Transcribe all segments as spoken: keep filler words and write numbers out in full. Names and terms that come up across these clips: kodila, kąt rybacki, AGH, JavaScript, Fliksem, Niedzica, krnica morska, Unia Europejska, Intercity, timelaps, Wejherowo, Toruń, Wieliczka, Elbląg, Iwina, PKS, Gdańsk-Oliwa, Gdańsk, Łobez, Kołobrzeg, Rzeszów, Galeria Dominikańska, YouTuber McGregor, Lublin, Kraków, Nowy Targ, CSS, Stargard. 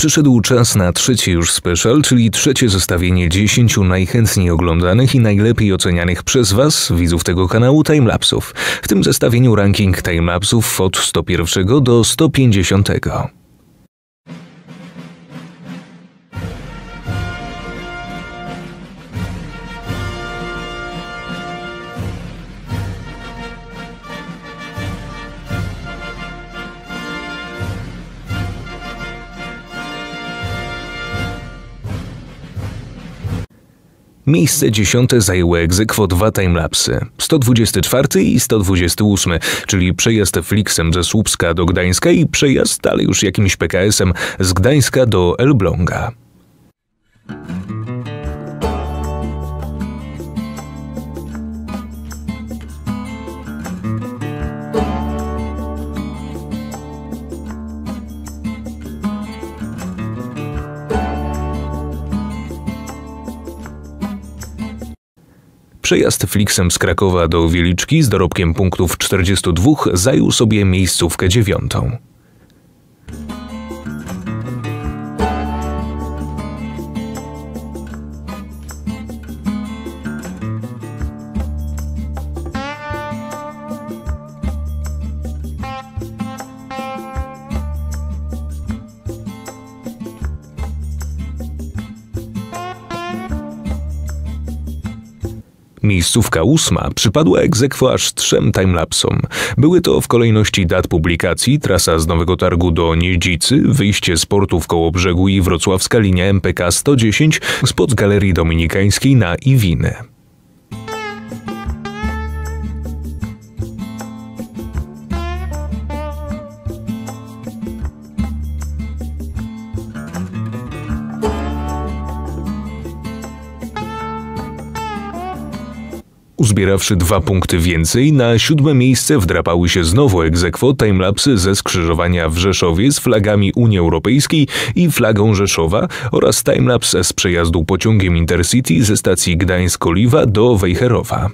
Przyszedł czas na trzeci już special, czyli trzecie zestawienie dziesięciu najchętniej oglądanych i najlepiej ocenianych przez Was, widzów tego kanału, timelapsów. W tym zestawieniu ranking timelapsów od sto pierwszego do sto pięćdziesiątego. Miejsce dziesiąte zajęły ex aequo dwa timelapsy, sto dwudziesty czwarty i sto dwudziesty ósmy, czyli przejazd Fliksem ze Słupska do Gdańska i przejazd, ale już jakimś P K S-em, z Gdańska do Elbląga. Przejazd Fliksem z Krakowa do Wieliczki z dorobkiem punktów czterdziestu dwóch zajął sobie miejscówkę dziewiątą. Miejscówka ósma przypadła ex aequo aż trzem timelapsom. Były to w kolejności dat publikacji trasa z Nowego Targu do Niedzicy, wyjście z portu w Kołobrzegu i wrocławska linia M P K sto dziesięć spod Galerii Dominikańskiej na Iwinę. Uzbierawszy dwa punkty więcej, na siódme miejsce wdrapały się znowu ex aequo timelapsy ze skrzyżowania w Rzeszowie z flagami Unii Europejskiej i flagą Rzeszowa oraz timelapse z przejazdu pociągiem Intercity ze stacji Gdańsk-Oliwa do Wejherowa.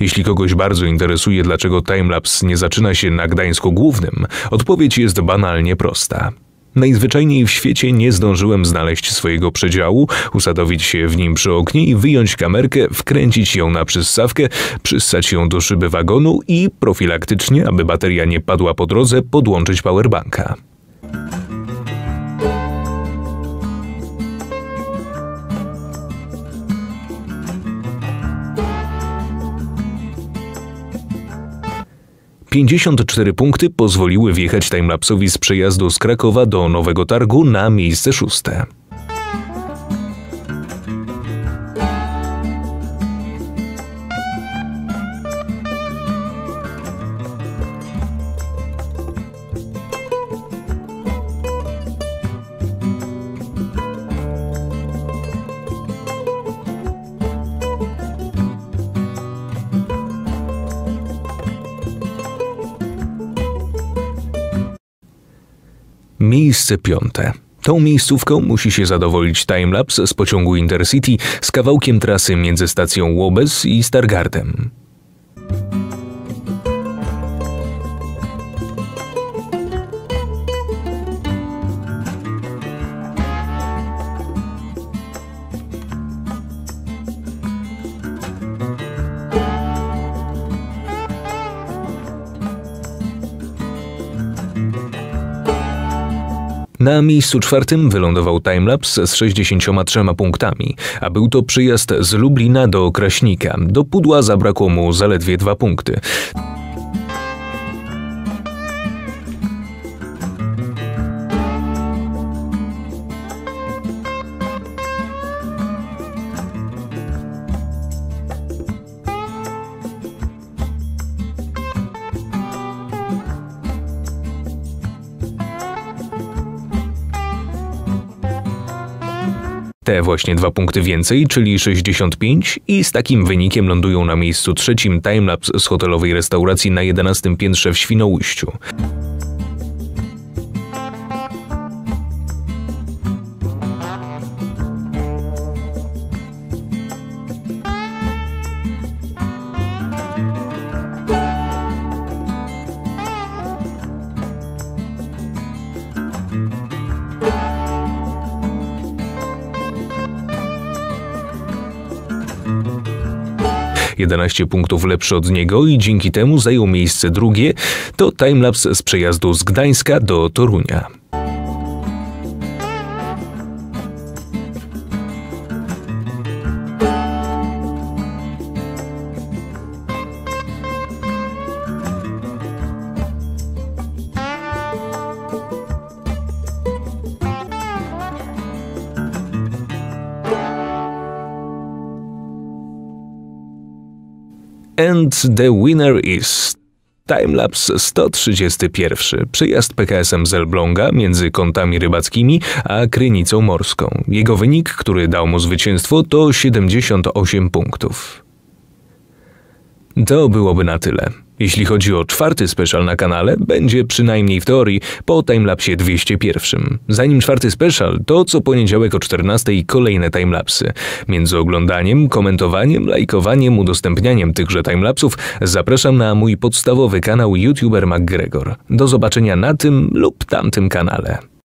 Jeśli kogoś bardzo interesuje, dlaczego timelapse nie zaczyna się na Gdańsku Głównym, odpowiedź jest banalnie prosta. Najzwyczajniej w świecie nie zdążyłem znaleźć swojego przedziału, usadowić się w nim przy oknie i wyjąć kamerkę, wkręcić ją na przyssawkę, przyssać ją do szyby wagonu i profilaktycznie, aby bateria nie padła po drodze, podłączyć powerbanka. pięćdziesiąt cztery punkty pozwoliły wjechać timelapsowi z przejazdu z Krakowa do Nowego Targu na miejsce szóste. Miejsce piąte. Tą miejscówką musi się zadowolić timelapse z pociągu Intercity z kawałkiem trasy między stacją Łobez i Stargardem. Na miejscu czwartym wylądował timelapse z sześćdziesięcioma trzema punktami, a był to przyjazd z Lublina do Kraśnika. Do pudła zabrakło mu zaledwie dwa punkty. Te właśnie dwa punkty więcej, czyli sześćdziesiąt pięć, i z takim wynikiem lądują na miejscu trzecim timelapse z hotelowej restauracji na jedenastym piętrze w Świnoujściu. jedenaście punktów lepszy od niego i dzięki temu zajął miejsce drugie. To timelapse z przejazdu z Gdańska do Torunia. And the winner is... Timelapse sto trzydzieści jeden. Przejazd P K S-em z Elbląga między kątami rybackimi a krynicą morską. Jego wynik, który dał mu zwycięstwo, to siedemdziesiąt osiem punktów. To byłoby na tyle. Jeśli chodzi o czwarty special na kanale, będzie przynajmniej w teorii po timelapsie dwieście jeden. Zanim czwarty special, to co poniedziałek o czternastej kolejne timelapsy. Między oglądaniem, komentowaniem, lajkowaniem, udostępnianiem tychże timelapsów zapraszam na mój podstawowy kanał YouTuber McGregor. Do zobaczenia na tym lub tamtym kanale.